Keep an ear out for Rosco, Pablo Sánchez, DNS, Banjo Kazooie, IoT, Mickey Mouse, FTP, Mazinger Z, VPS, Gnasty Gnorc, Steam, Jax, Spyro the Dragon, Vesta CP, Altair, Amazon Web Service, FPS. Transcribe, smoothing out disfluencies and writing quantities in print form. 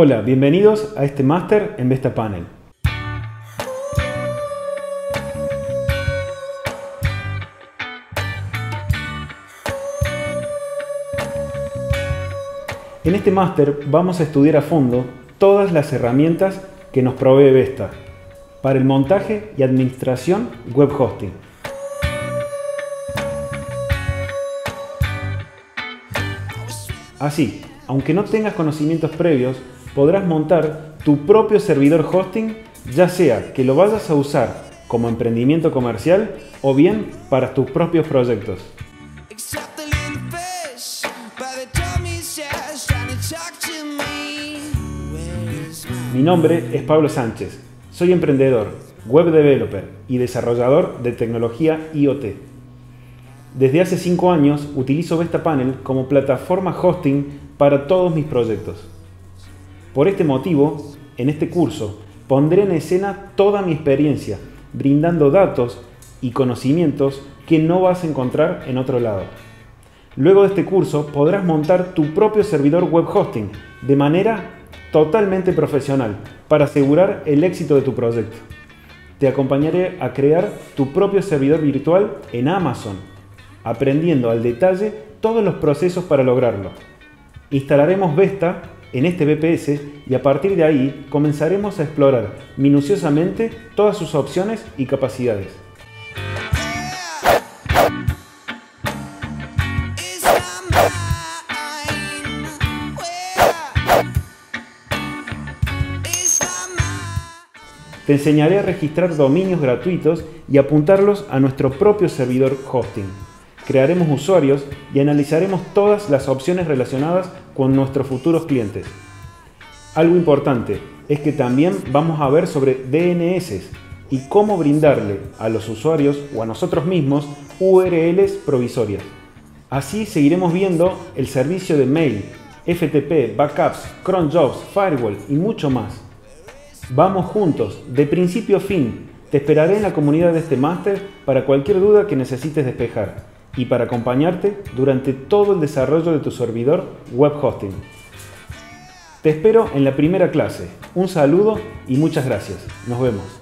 Hola, bienvenidos a este máster en Vesta Panel. En este máster vamos a estudiar a fondo todas las herramientas que nos provee Vesta para el montaje y administración web hosting. Así, aunque no tengas conocimientos previos, podrás montar tu propio servidor hosting, ya sea que lo vayas a usar como emprendimiento comercial o bien para tus propios proyectos. Mi nombre es Pablo Sánchez, soy emprendedor, web developer y desarrollador de tecnología IoT. Desde hace 5 años utilizo Vesta Panel como plataforma hosting para todos mis proyectos. Por este motivo, en este curso pondré en escena toda mi experiencia, brindando datos y conocimientos que no vas a encontrar en otro lado. Luego de este curso podrás montar tu propio servidor web hosting de manera totalmente profesional para asegurar el éxito de tu proyecto. Te acompañaré a crear tu propio servidor virtual en Amazon, aprendiendo al detalle todos los procesos para lograrlo. Instalaremos Vesta en este VPS y a partir de ahí comenzaremos a explorar minuciosamente todas sus opciones y capacidades. Te enseñaré a registrar dominios gratuitos y apuntarlos a nuestro propio servidor hosting. Crearemos usuarios y analizaremos todas las opciones relacionadas con nuestros futuros clientes. Algo importante es que también vamos a ver sobre DNS y cómo brindarle a los usuarios o a nosotros mismos URLs provisorias. Así seguiremos viendo el servicio de mail, FTP, backups, cron jobs, firewall y mucho más. Vamos juntos, de principio a fin. Te esperaré en la comunidad de este máster para cualquier duda que necesites despejar y para acompañarte durante todo el desarrollo de tu servidor web hosting. Te espero en la primera clase. Un saludo y muchas gracias. Nos vemos.